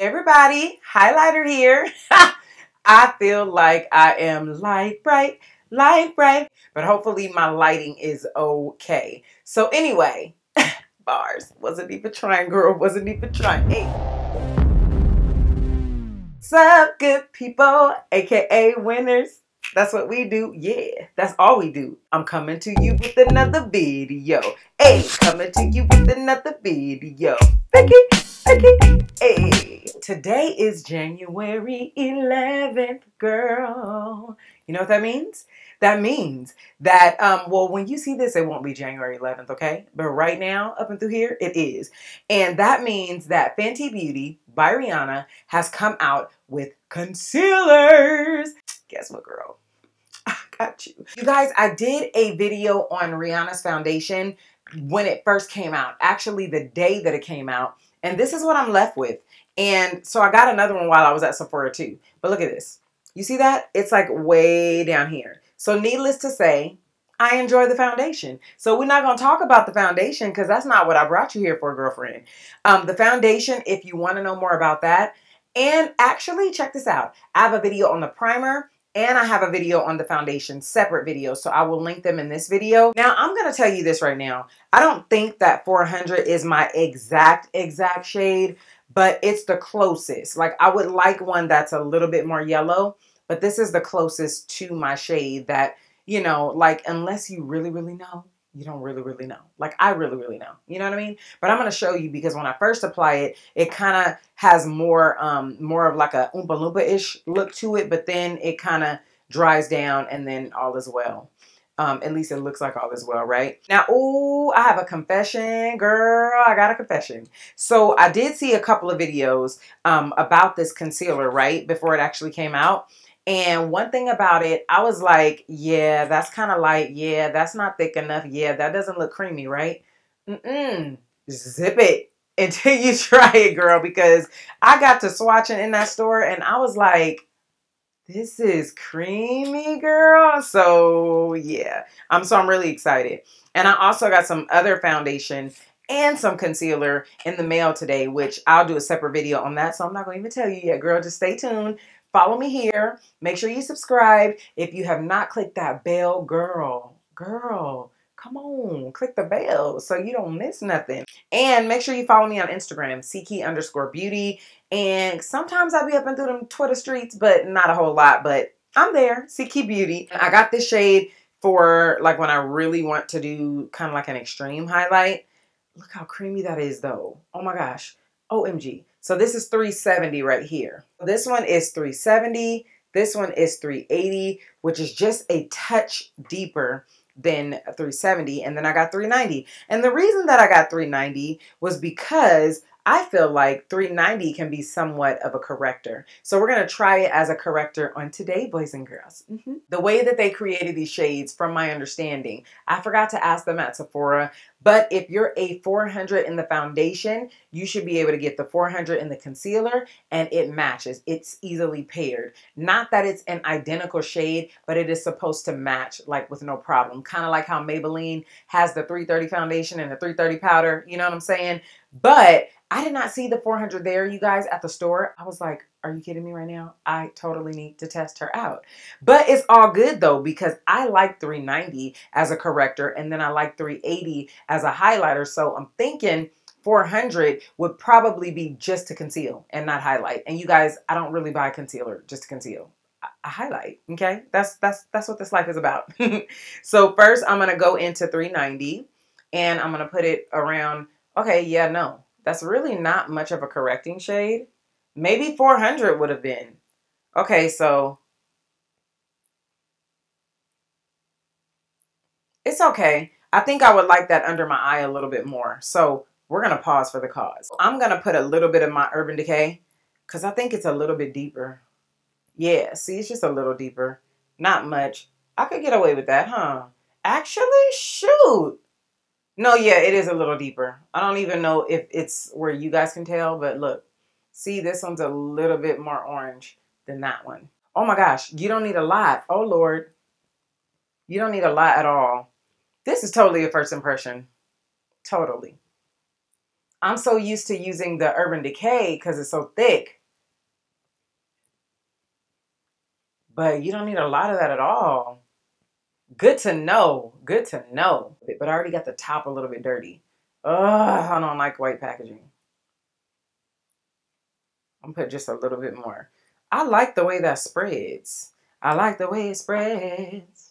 Everybody, highlighter here. I feel like I am light bright, but hopefully my lighting is okay. So anyway, bars, wasn't even trying, girl, wasn't even trying. Hey. What's up, good people, aka winners? That's what we do. Yeah, that's all we do. I'm coming to you with another video. Hey, coming to you with another video. Hey. Today is January 11th, girl. You know what that means? That means that, well, when you see this, it won't be January 11th, okay? But right now, up and through here, it is. And that means that Fenty Beauty by Rihanna has come out with concealers. Guess what, girl? I got you. You guys, I did a video on Rihanna's foundation when it first came out. Actually, the day that it came out. And this is what I'm left with. And so I got another one while I was at Sephora too. But look at this. You see that? It's like way down here. So needless to say, I enjoy the foundation. So we're not going to talk about the foundation because that's not what I brought you here for, girlfriend. The foundation, if you want to know more about that. And actually, check this out. I have a video on the primer. And I have a video on the foundation, separate videos, so I will link them in this video. Now, I'm going to tell you this right now. I don't think that 400 is my exact shade, but it's the closest. Like, I would like one that's a little bit more yellow, but this is the closest to my shade that, you know, like, unless you really, really know, you don't really, really know. Like, I really, really know. You know what I mean? But I'm going to show you because when I first apply it, it kind of has more of like a Oompa Loompa-ish look to it. But then it kind of dries down and then all is well. At least it looks like all is well, right? Now, ooh, I have a confession, girl. I got a confession. So I did see a couple of videos about this concealer, right? Before it actually came out. And one thing about it, I was like, yeah, that's kind of light. Yeah, that's not thick enough. Yeah, that doesn't look creamy, right? Zip it until you try it, girl, because I got to swatching in that store and I was like, this is creamy, girl. So yeah, I'm really excited. And I also got some other foundation and some concealer in the mail today, which I'll do a separate video on that. So I'm not going to even tell you yet, girl. Just stay tuned. Follow me here. Make sure you subscribe. If you have not clicked that bell, girl, come on, click the bell so you don't miss nothing. And make sure you follow me on Instagram, ckey_beauty. And sometimes I'll be up and through them Twitter streets, but not a whole lot, but I'm there, ckeybeauty. I got this shade for like when I really want to do kind of like an extreme highlight. Look how creamy that is though. Oh my gosh, OMG. So this is 370 right here. This one is 370. This one is 380, which is just a touch deeper than 370. And then I got 390. And the reason that I got 390 was because I feel like 390 can be somewhat of a corrector. So we're going to try it as a corrector on today, boys and girls. The way that they created these shades, from my understanding, I forgot to ask them at Sephora, but if you're a 400 in the foundation, you should be able to get the 400 in the concealer and it matches. It's easily paired. Not that it's an identical shade, but it is supposed to match like with no problem. Kind of like how Maybelline has the 330 foundation and the 330 powder. You know what I'm saying? But I did not see the 400 there, you guys, at the store. I was like, are you kidding me right now? I totally need to test her out. But it's all good though, because I like 390 as a corrector and then I like 380 as a highlighter. So I'm thinking 400 would probably be just to conceal and not highlight. And you guys, I don't really buy concealer just to conceal. I highlight, okay? That's what this life is about. So first I'm gonna go into 390 and I'm gonna put it around, okay, yeah, no. That's really not much of a correcting shade. Maybe 400 would have been. Okay, so it's okay. I think I would like that under my eye a little bit more. So we're going to pause for the cause. I'm going to put a little bit of my Urban Decay because I think it's a little bit deeper. Yeah, see, it's just a little deeper. Not much. I could get away with that, huh? Actually, shoot. No, yeah, it is a little deeper. I don't even know if it's where you guys can tell, but look, see, this one's a little bit more orange than that one. Oh my gosh, you don't need a lot. Oh Lord, you don't need a lot at all. This is totally a first impression, totally. I'm so used to using the Urban Decay because it's so thick. But you don't need a lot of that at all. Good to know. Good to know. But I already got the top a little bit dirty. Ugh, I don't like white packaging. I'm gonna put just a little bit more. I like the way that spreads. I like the way it spreads.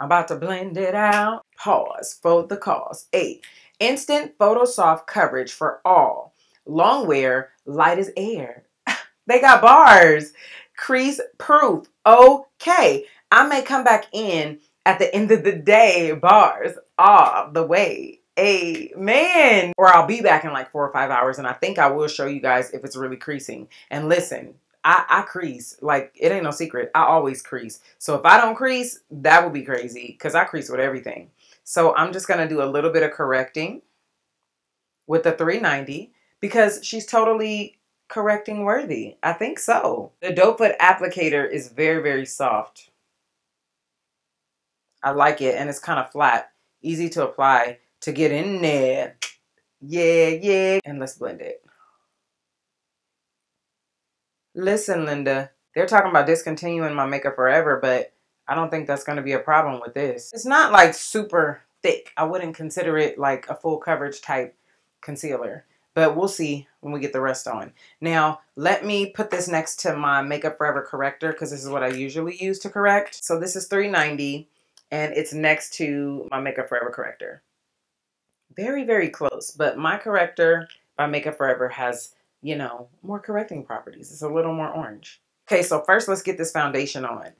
I'm about to blend it out. Pause. Fold the cause. 8. Instant photo soft coverage for all. Long wear. Light as air. They got bars. Crease proof. Okay. I may come back in at the end of the day. Bars all the way. Amen. Or I'll be back in like 4 or 5 hours, and I think I will show you guys if it's really creasing. And listen, I crease. Like, it ain't no secret. I always crease. So if I don't crease, that would be crazy because I crease with everything. So I'm just going to do a little bit of correcting with the 390 because she's totally correcting worthy. I think so. The doe foot applicator is very, very soft. I like it, and it's kind of flat. Easy to apply, to get in there. Yeah, yeah. And let's blend it. Listen, Linda, they're talking about discontinuing my Makeup Forever, but I don't think that's going to be a problem with this. It's not like super thick. I wouldn't consider it like a full coverage type concealer, but we'll see when we get the rest on. Now, let me put this next to my Makeup Forever corrector because this is what I usually use to correct. So this is 390 and it's next to my Makeup Forever corrector. Very, very close, but my corrector by Makeup Forever has, you know, more correcting properties. It's a little more orange. Okay, so first let's get this foundation on.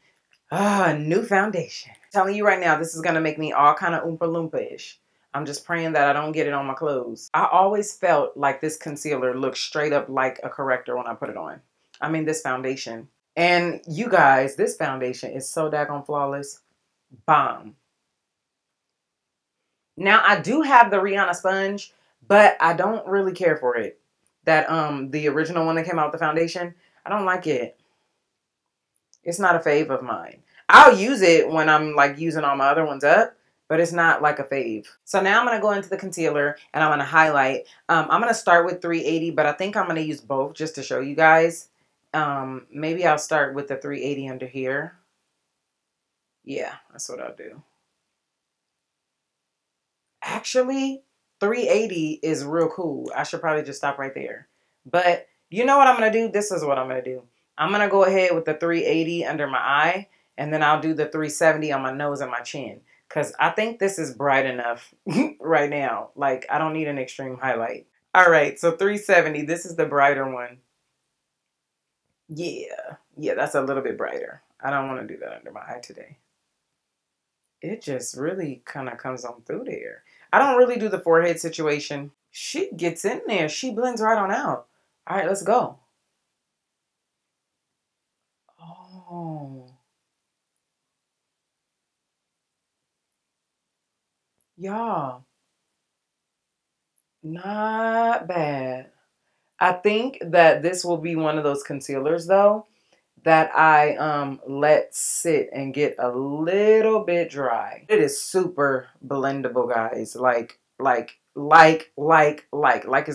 Ah, new foundation. I'm telling you right now, this is gonna make me all kind of Oompa Loompa-ish. I'm just praying that I don't get it on my clothes. I always felt like this concealer looked straight up like a corrector when I put it on. I mean, this foundation. And you guys, this foundation is so daggone flawless. Bomb. Now, I do have the Rihanna sponge, but I don't really care for it. That the original one that came out with the foundation, I don't like it. It's not a fave of mine. I'll use it when I'm like using all my other ones up, but it's not like a fave. So now I'm gonna go into the concealer and I'm gonna highlight. I'm gonna start with 380, but I think I'm gonna use both just to show you guys. Maybe I'll start with the 380 under here. Yeah, that's what I'll do. Actually, 380 is real cool. I should probably just stop right there. But you know what I'm going to do? This is what I'm going to do. I'm going to go ahead with the 380 under my eye, and then I'll do the 370 on my nose and my chin because I think this is bright enough right now. Like, I don't need an extreme highlight. All right, so 370. This is the brighter one. Yeah. Yeah, that's a little bit brighter. I don't want to do that under my eye today. It just really kind of comes on through there. I don't really do the forehead situation. She gets in there. She blends right on out. All right, let's go. Oh. Y'all. Not bad. I think that this will be one of those concealers, though, that I let sit and get a little bit dry. It is super blendable, guys. Like is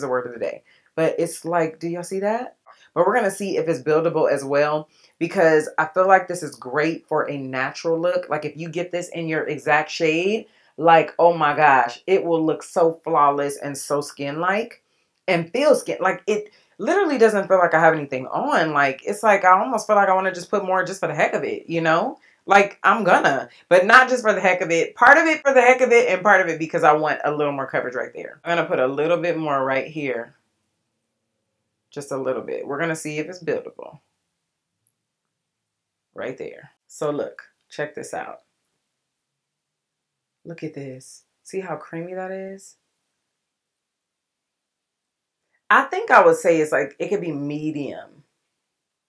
the word of the day. But it's like, do y'all see that? But we're gonna see if it's buildable as well, because I feel like this is great for a natural look. Like, if you get this in your exact shade, like, oh my gosh, it will look so flawless and so skin-like and feel skin like it. Literally doesn't feel like I have anything on. Like, it's like I almost feel like I want to just put more just for the heck of it, you know? Like, I'm gonna, but not just for the heck of it. Part of it for the heck of it, and part of it because I want a little more coverage right there. I'm gonna put a little bit more right here. Just a little bit. We're gonna see if it's buildable. Right there. So look, check this out. Look at this. See how creamy that is? I think I would say it's like, it could be medium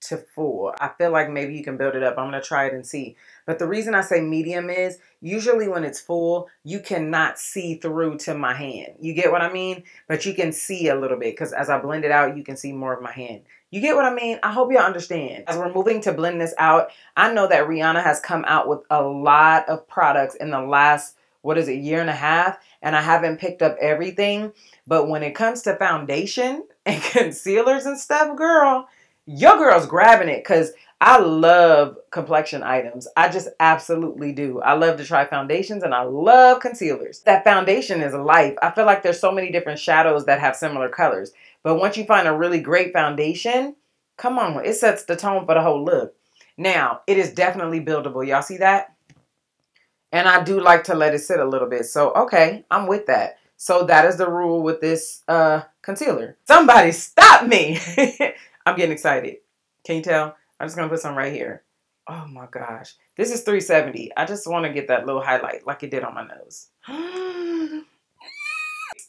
to full. I feel like maybe you can build it up. I'm going to try it and see. But the reason I say medium is usually when it's full, you cannot see through to my hand. You get what I mean? But you can see a little bit because as I blend it out, you can see more of my hand. You get what I mean? I hope y'all understand. As we're moving to blend this out, I know that Rihanna has come out with a lot of products in the last what is it, year and a half, and I haven't picked up everything. But when it comes to foundation and concealers and stuff, girl, your girl's grabbing it, because I love complexion items. I just absolutely do. I love to try foundations and I love concealers. That foundation is life. I feel like there's so many different shadows that have similar colors. But once you find a really great foundation, come on, it sets the tone for the whole look. Now, it is definitely buildable. Y'all see that? And I do like to let it sit a little bit. So, okay, I'm with that. So that is the rule with this concealer. Somebody stop me. I'm getting excited. Can you tell? I'm just going to put some right here. Oh my gosh. This is 370. I just want to get that little highlight like it did on my nose.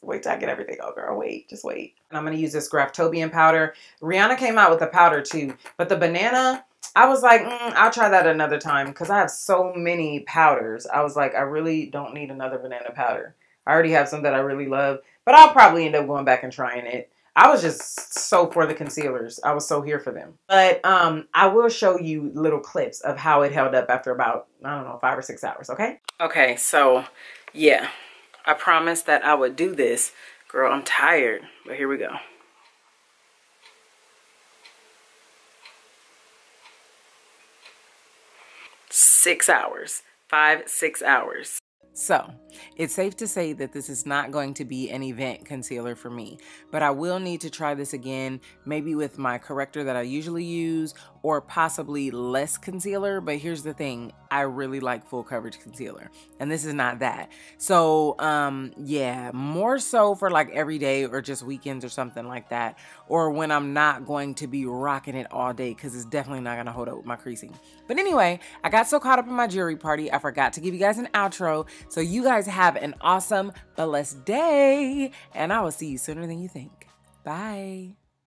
Wait till I get everything out, girl. Wait, just wait. And I'm going to use this Graftobian powder. Rihanna came out with a powder too, but the banana, I was like, I'll try that another time because I have so many powders. I was like, I really don't need another banana powder. I already have some that I really love, but I'll probably end up going back and trying it. I was just so for the concealers. I was so here for them. But I will show you little clips of how it held up after about, I don't know, 5 or 6 hours, okay? Okay, so yeah, I promised that I would do this. Girl, I'm tired, but here we go. Five, six hours. So, it's safe to say that this is not going to be an event concealer for me, but I will need to try this again, maybe with my corrector that I usually use, or possibly less concealer. But here's the thing, I really like full coverage concealer, and this is not that. So, yeah, more so for like every day or just weekends or something like that, or when I'm not going to be rocking it all day, because it's definitely not going to hold up with my creasing. But anyway, I got so caught up in my jewelry party, I forgot to give you guys an outro. So you guys have an awesome, blessed day, and I will see you sooner than you think. Bye.